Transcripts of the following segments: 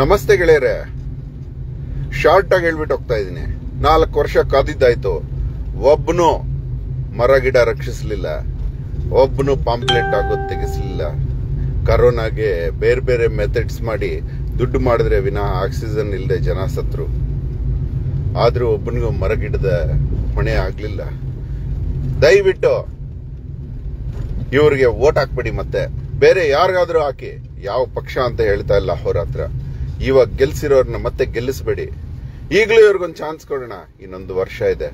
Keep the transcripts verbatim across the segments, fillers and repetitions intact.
ನಮಸ್ತೆ ಗೆಳೆಯರೇ, ಶಾರ್ಟ್ ಆಗಿ ಹೇಳ್ಬಿಟ್ಟು ಹೋಗ್ತಾ ಇದೀನಿ. ನಾಲ್ಕು ವರ್ಷ ಕಾದಿದ್ದಾಯ್ತು, ಒಬ್ಬನು ಮರ ಗಿಡ ರಕ್ಷಿಸಲಿಲ್ಲ, ಒಬ್ಬನು ಪಾಂಪ್ಲೆಟ್ ಆಗೋದು ತೆಗಿಸಲಿಲ್ಲ. ಕರೋನಾಗೆ ಬೇರೆ ಬೇರೆ ಮೆಥಡ್ಸ್ ಮಾಡಿ ದುಡ್ಡು ಮಾಡಿದ್ರೆ ವಿನಾ ಆಕ್ಸಿಜನ್ ಇಲ್ಲದೆ ಜನ ಸತ್ರು. ಆದರೂ ಒಬ್ಬನಿಗೂ ಮರ ಗಿಡದ ಹೊಣೆ ಆಗಲಿಲ್ಲ. ದಯವಿಟ್ಟು ಇವರಿಗೆ ವೋಟ್ ಹಾಕ್ಬಿಡಿ. ಮತ್ತೆ ಬೇರೆ ಯಾರಿಗಾದ್ರೂ ಹಾಕಿ, ಯಾವ ಪಕ್ಷ ಅಂತ ಹೇಳ್ತಾ ಇಲ್ಲ ಅಹೋರಾತ್ರ. ಇವಾಗ ಗೆಲ್ಸಿರೋರನ್ನ ಮತ್ತೆ ಗೆಲ್ಲಿಸಬೇಡಿ. ಈಗಲೂ ಇವ್ರಿಗೊಂದು ಚಾನ್ಸ್ ಕೊಡೋಣ. ಇನ್ನೊಂದು ವರ್ಷ ಇದೆ.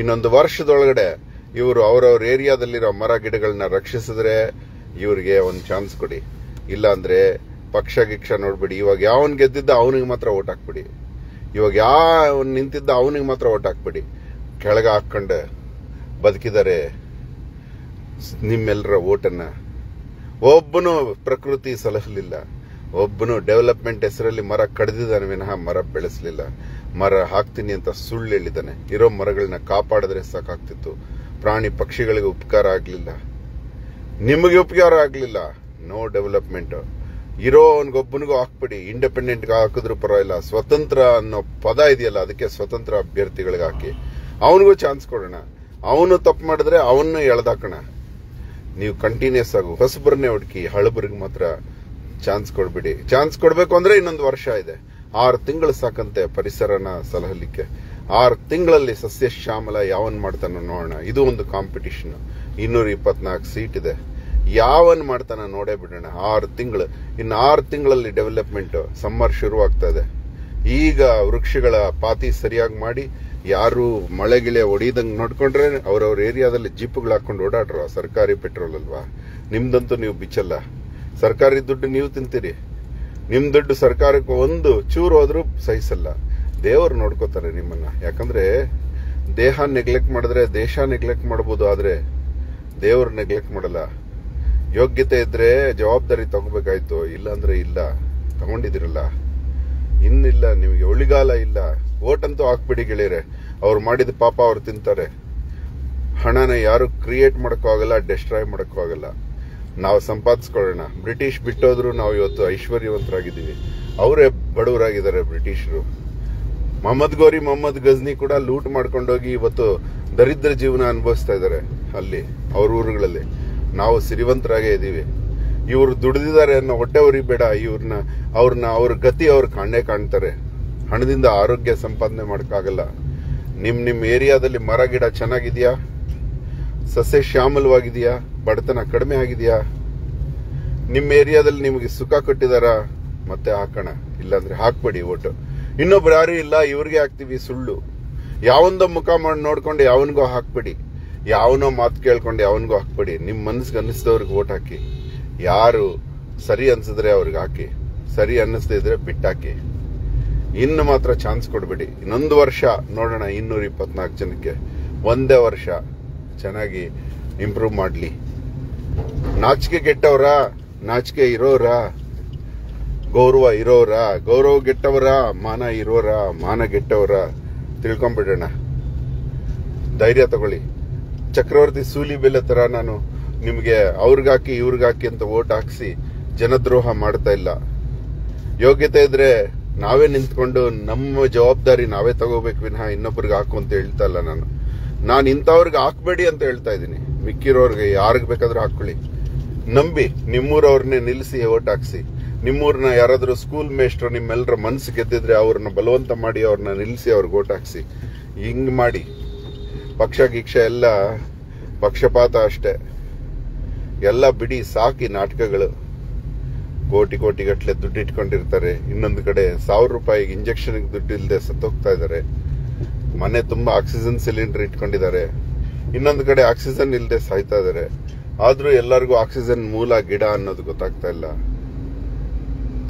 ಇನ್ನೊಂದು ವರ್ಷದೊಳಗಡೆ ಇವರು ಅವ್ರವ್ರ ಏರಿಯಾದಲ್ಲಿರೋ ಮರ ಗಿಡಗಳನ್ನ ರಕ್ಷಿಸಿದ್ರೆ ಇವ್ರಿಗೆ ಒಂದು ಚಾನ್ಸ್ ಕೊಡಿ. ಇಲ್ಲಾಂದ್ರೆ ಪಕ್ಷ ಗಿಕ್ಷ ನೋಡ್ಬಿಡಿ. ಇವಾಗ ಯಾವನ್ ಗೆದ್ದಿದ್ದ ಅವನಿಗೆ ಮಾತ್ರ ಓಟ್ ಹಾಕ್ಬಿಡಿ. ಇವಾಗ ಯಾವ ನಿಂತಿದ್ದ ಅವನಿಗೆ ಮಾತ್ರ ಓಟ್ ಹಾಕ್ಬಿಡಿ. ಕೆಳಗೆ ಹಾಕ್ಕೊಂಡು ಬದುಕಿದರೆ ನಿಮ್ಮೆಲ್ಲರ ಓಟನ್ನು. ಒಬ್ಬನು ಪ್ರಕೃತಿ ಸಲಹಲಿಲ್ಲ, ಒಬ್ಬನು ಡೆವಲಪ್ಮೆಂಟ್ ಹೆಸರಲ್ಲಿ ಮರ ಕಡಿದಿದ್ದಾನೆ ವಿನಃ ಮರ ಬೆಳೆಸಲಿಲ್ಲ. ಮರ ಹಾಕ್ತೀನಿ ಅಂತ ಸುಳ್ಳು ಹೇಳಿದ್ದಾನೆ. ಇರೋ ಮರಗಳನ್ನ ಕಾಪಾಡಿದ್ರೆ ಸಾಕಾಗ್ತಿತ್ತು. ಪ್ರಾಣಿ ಪಕ್ಷಿಗಳಿಗೆ ಉಪಕಾರ ಆಗಲಿಲ್ಲ, ನಿಮಗೆ ಉಪಕಾರ ಆಗಲಿಲ್ಲ. No development. ಇರೋ ಅವನಿಗೊಬ್ಬನಿಗೂ ಹಾಕ್ಬಿಡಿ. ಇಂಡಿಪೆಂಡೆಂಟ್ಗೆ ಹಾಕಿದ್ರು ಪರವಾಗಿಲ್ಲ, ಸ್ವತಂತ್ರ ಅನ್ನೋ ಪದ ಇದೆಯಲ್ಲ, ಅದಕ್ಕೆ ಸ್ವತಂತ್ರ ಅಭ್ಯರ್ಥಿಗಳಿಗೆ ಹಾಕಿ. ಅವನಿಗೂ ಚಾನ್ಸ್ ಕೊಡೋಣ. ಅವನು ತಪ್ಪು ಮಾಡಿದ್ರೆ ಅವನ್ನ ಎಳ್ದಾಕೋಣ. ನೀವು ಕಂಟಿನ್ಯೂಸ್ ಆಗು, ಹೊಸಬ್ರನ್ನೇ ಹುಡುಕಿ. ಹಳಬರಿಗೆ ಮಾತ್ರ ಚಾನ್ಸ್ ಕೊಡ್ಬಿಡಿ. ಚಾನ್ಸ್ ಕೊಡಬೇಕು ಅಂದ್ರೆ ಇನ್ನೊಂದು ವರ್ಷ ಇದೆ. ಆರು ತಿಂಗಳು ಸಾಕಂತೆ ಪರಿಸರನ ಸಲಹಲಿಕ್ಕೆ. ಆರು ತಿಂಗಳಲ್ಲಿ ಸಸ್ಯ ಶ್ಯಾಮಲ ಯಾವನ್ ಮಾಡ್ತಾನೋ ನೋಡೋಣ. ಇದು ಒಂದು ಕಾಂಪಿಟಿಷನ್. ಇನ್ನೂರ ಇಪ್ಪತ್ನಾಲ್ಕು ಸೀಟ್ ಇದೆ. ಯಾವನ್ ಮಾಡ್ತಾನ ನೋಡೇ ಬಿಡೋಣ. ಆರು ತಿಂಗಳು ಇನ್ನು ಆರು ತಿಂಗಳಲ್ಲಿ ಡೆವಲಪ್ಮೆಂಟ್ ಸಮ್ಮರ್ ಶುರುವಾಗ್ತಾ ಇದೆ. ಈಗ ವೃಕ್ಷಗಳ ಪಾತಿ ಸರಿಯಾಗಿ ಮಾಡಿ, ಯಾರು ಮಳೆ ಗಿಳೆ ಹೊಡೀದಂಗೆ ನೋಡ್ಕೊಂಡ್ರೆ ಅವ್ರವ್ರ ಏರಿಯಾದಲ್ಲಿ ಜೀಪುಗಳು ಹಾಕೊಂಡು ಓಡಾಡ್ರ. ಸರ್ಕಾರಿ ಪೆಟ್ರೋಲ್ ಅಲ್ವಾ, ನಿಮ್ದಂತೂ ನೀವು ಬಿಚ್ಚಲ್ಲ. ಸರ್ಕಾರಿ ದುಡ್ಡು ನೀವು ತಿಂತೀರಿ. ನಿಮ್ ದುಡ್ಡು ಸರ್ಕಾರಕ್ಕೆ ಒಂದು ಚೂರು ಹೋದ್ರೂ ಸಹಿಸಲ್ಲ. ದೇವರು ನೋಡ್ಕೋತಾರೆ ನಿಮ್ಮನ್ನ. ಯಾಕಂದ್ರೆ ದೇಹ ನೆಗ್ಲೆಕ್ಟ್ ಮಾಡಿದ್ರೆ ದೇಶ ನೆಗ್ಲೆಕ್ಟ್ ಮಾಡಬಹುದು, ಆದ್ರೆ ದೇವರು ನೆಗ್ಲೆಕ್ಟ್ ಮಾಡಲ್ಲ. ಯೋಗ್ಯತೆ ಇದ್ರೆ ಜವಾಬ್ದಾರಿ ತಗೋಬೇಕಾಯ್ತು, ಇಲ್ಲಾಂದ್ರೆ ಇಲ್ಲ. ತಗೊಂಡಿದಿರಲ್ಲ, ಇನ್ನಿಲ್ಲ, ನಿಮಗೆ ಒಳಿಗಾಲ ಇಲ್ಲ. ಓಟಂತೂ ಹಾಕ್ಬಿಡಿ ಗೆಳೆಯರೆ. ಅವ್ರು ಮಾಡಿದ ಪಾಪ ಅವ್ರು ತಿಂತಾರೆ. ಹಣನ ಯಾರು ಕ್ರಿಯೇಟ್ ಮಾಡೋಕ್ಕೂ ಆಗಲ್ಲ, ಡಿಸ್ಟ್ರಾಯ್ ಮಾಡೋಕ್ಕೂ ಆಗಲ್ಲ. ನಾವು ಸಂಪಾದಿಸ್ಕೊಳ್ಳೋಣ. ಬ್ರಿಟಿಷ್ ಬಿಟ್ಟೋದ್ರು ನಾವು ಇವತ್ತು ಐಶ್ವರ್ಯವಂತರಾಗಿದ್ದೀವಿ. ಅವರೇ ಬಡವರಾಗಿದ್ದಾರೆ ಬ್ರಿಟಿಷರು. ಮೊಹಮ್ಮದ್ ಗೋರಿ, ಮೊಹಮ್ಮದ್ ಗಜ್ನಿ ಕೂಡ ಲೂಟ್ ಮಾಡ್ಕೊಂಡೋಗಿ ಇವತ್ತು ದರಿದ್ರ ಜೀವನ ಅನುಭವಿಸ್ತಾ ಇದ್ದಾರೆ ಅಲ್ಲಿ ಅವ್ರ ಊರುಗಳಲ್ಲಿ. ನಾವು ಸಿರಿವಂತರಾಗೇ ಇದ್ದೀವಿ. ಇವರು ದುಡಿದಿದ್ದಾರೆ ಅನ್ನೋ ಹೊಟ್ಟೆ ಅವ್ರಿಗೆ ಬೇಡ. ಇವ್ರನ್ನ ಅವ್ರನ್ನ ಅವ್ರ ಗತಿ ಅವ್ರು ಕಾಣೇ ಕಾಣ್ತಾರೆ. ಹಣದಿಂದ ಆರೋಗ್ಯ ಸಂಪಾದನೆ ಮಾಡೋಕ್ಕಾಗಲ್ಲ. ನಿಮ್ಮ ನಿಮ್ಮ ಏರಿಯಾದಲ್ಲಿ ಮರ ಗಿಡ ಚೆನ್ನಾಗಿದೆಯಾ, ಸಸ್ಯ ಶ್ಯಾಮಲವಾಗಿದೆಯಾ, ಬಡತನ ಕಡಿಮೆ ಆಗಿದೆಯಾ, ನಿಮ್ಮ ಏರಿಯಾದಲ್ಲಿ ನಿಮಗೆ ಸುಖ ಕೊಟ್ಟಿದಾರ, ಮತ್ತೆ ಹಾಕೋಣ. ಇಲ್ಲಾಂದ್ರೆ ಹಾಕ್ಬೇಡಿ ಓಟು. ಇನ್ನೊಬ್ರು ಯಾರು ಇಲ್ಲ ಇವ್ರಿಗೆ ಹಾಕ್ತೀವಿ ಸುಳ್ಳು. ಯಾವೊಂದೋ ಮುಖ ಮಾಡಿ ನೋಡ್ಕೊಂಡು ಯಾವನಿಗೂ ಹಾಕ್ಬೇಡಿ. ಯಾವನೋ ಮಾತು ಕೇಳ್ಕೊಂಡು ಯಾವನಿಗೂ ಹಾಕ್ಬೇಡಿ. ನಿಮ್ಮ ಮನಸ್ಸಿಗೆ ಅನ್ನಿಸಿದವ್ರಿಗೆ ಓಟ್ ಹಾಕಿ. ಯಾರು ಸರಿ ಅನ್ಸಿದ್ರೆ ಅವ್ರಿಗೆ ಹಾಕಿ, ಸರಿ ಅನ್ನಿಸದೇ ಇದ್ರೆ ಬಿಟ್ಟಾಕಿ. ಇನ್ನು ಮಾತ್ರ ಚಾನ್ಸ್ ಕೊಡ್ಬೇಡಿ. ಇನ್ನೊಂದು ವರ್ಷ ನೋಡೋಣ. ಇನ್ನೂರ ಇಪ್ಪತ್ನಾಲ್ಕು ಜನಕ್ಕೆ ಒಂದೇ ವರ್ಷ ಚೆನ್ನಾಗಿ ಇಂಪ್ರೂವ್ ಮಾಡಲಿ. ನಾಚಿಕೆ ಗೆಟ್ಟವ್ರ, ನಾಚಿಕೆ ಇರೋರ, ಗೌರವ ಇರೋರ, ಗೌರವ ಗೆಟ್ಟವರ, ಮಾನ ಇರೋರ, ಮಾನ ಗೆಟ್ಟವರ ತಿಳ್ಕೊಂಡ್ಬಿಡೋಣ. ಧೈರ್ಯ ತಗೊಳ್ಳಿ. ಚಕ್ರವರ್ತಿ ಸೂಲಿ ಬೆಲೆ ತರ ನಾನು ನಿಮಗೆ ಅವ್ರಿಗಾಕಿ ಇವ್ರಿಗಾಕಿ ಅಂತ ಓಟ್ ಹಾಕ್ಸಿ ಜನದ್ರೋಹ ಮಾಡ್ತಾ ಇಲ್ಲ. ಯೋಗ್ಯತೆ ಇದ್ರೆ ನಾವೇ ನಿಂತ್ಕೊಂಡು ನಮ್ಮ ಜವಾಬ್ದಾರಿ ನಾವೇ ತಗೋಬೇಕು ವಿನಃ ಇನ್ನೊಬ್ರಿಗೆ ಹಾಕು ಅಂತ ಹೇಳ್ತಾ ಇಲ್ಲ ನಾನು. ನಾನು ಇಂಥವ್ರಿಗೆ ಹಾಕ್ಬೇಡಿ ಅಂತ ಹೇಳ್ತಾ ಇದ್ದೀನಿ. ಮಿಕ್ಕಿರೋರ್ಗೆ ಯಾರಿಗೆ ಬೇಕಾದ್ರೂ ಹಾಕೊಳ್ಳಿ. ನಂಬಿ ನಿಮ್ಮೂರವ್ರನ್ನೇ ನಿಲ್ಲಿಸಿ ಓಟ್ ಹಾಕ್ಸಿ. ನಿಮ್ಮೂರನ್ನ ಯಾರಾದರೂ ಸ್ಕೂಲ್ ಮೇಸ್ಟ್ರು ನಿಮ್ಮೆಲ್ಲರ ಮನಸ್ಸು ಗೆದ್ದಿದ್ರೆ ಅವ್ರನ್ನ ಬಲವಂತ ಮಾಡಿ ಅವ್ರನ್ನ ನಿಲ್ಲಿಸಿ ಅವ್ರಿಗೆ ಓಟ್ ಹಾಕ್ಸಿ. ಹಿಂಗೆ ಮಾಡಿ. ಪಕ್ಷ ಗಿಕ್ಷ ಎಲ್ಲ ಪಕ್ಷಪಾತ ಅಷ್ಟೇ. ಎಲ್ಲ ಬಿಡಿ, ಸಾಕಿ ನಾಟಕಗಳು. ಕೋಟಿ ಕೋಟಿಗಟ್ಟಲೆ ದುಡ್ಡು ಇಟ್ಕೊಂಡಿರ್ತಾರೆ. ಇನ್ನೊಂದು ಕಡೆ ಸಾವಿರ ರೂಪಾಯಿಗೆ ಇಂಜೆಕ್ಷನ್ಗೆ ದುಡ್ಡು ಇಲ್ಲದೆ ಸತ್ತೋಗ್ತಾ ಇದ್ದಾರೆ. ಮನೆ ತುಂಬಾ ಆಕ್ಸಿಜನ್ ಸಿಲಿಂಡರ್ ಇಟ್ಕೊಂಡಿದ್ದಾರೆ. ಇನ್ನೊಂದು ಕಡೆ ಆಕ್ಸಿಜನ್ ಇಲ್ಲದೆ ಸಾಯ್ತಾ ಇದ್ದಾರೆ. ಆದ್ರೂ ಎಲ್ಲರಿಗೂ ಆಕ್ಸಿಜನ್ ಮೂಲ ಗಿಡ ಅನ್ನೋದು ಗೊತ್ತಾಗ್ತಾ ಇಲ್ಲ.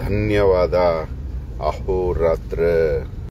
ಧನ್ಯವಾದ. ಅಹೋರಾತ್ರ.